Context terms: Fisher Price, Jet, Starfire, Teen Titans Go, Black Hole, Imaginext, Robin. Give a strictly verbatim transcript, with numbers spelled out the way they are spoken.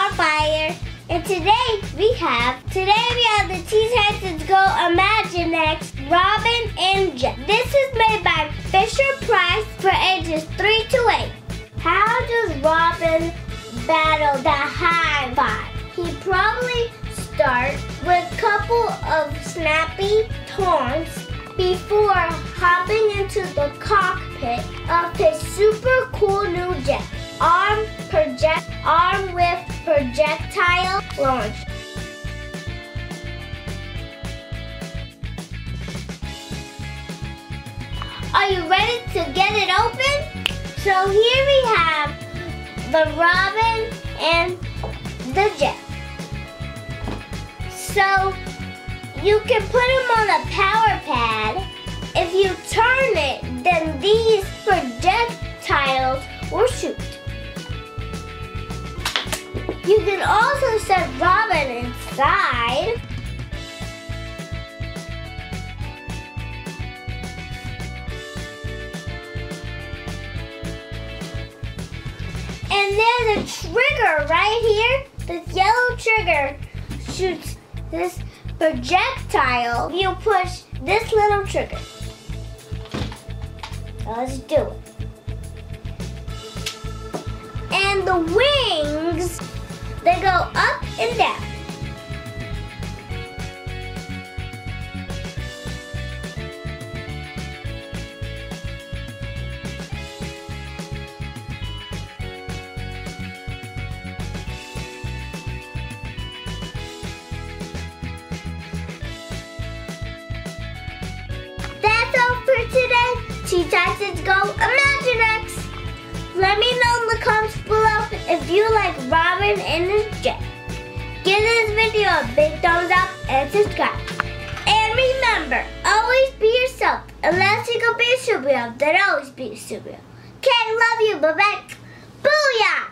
Starfire, and today we have today we have the Teen Titans Go Imaginext, Robin, and Jet. This is made by Fisher Price for ages three to eight. How does Robin battle the high five? He probably starts with a couple of snappy taunts before hopping into the cockpit of his super cool new jet, armed project armed with projectile launch. Are you ready to get it open? So here we have the Robin and the Jet. So you can put them on a power pad. If you turn it, then these projectiles will shoot. You can also set Robin inside. And there's a trigger right here. This yellow trigger shoots this projectile. You push this little trigger. Let's do it. And the wings, they go up and down. That's all for today. Teen Titans Go Imaginext. Let me know in the comments below if you like Robin and his Jet. Give this video a big thumbs up and subscribe. And remember, always be yourself. Unless you go be a superhero, then always be a superhero. Okay, love you, bye-bye. Booyah!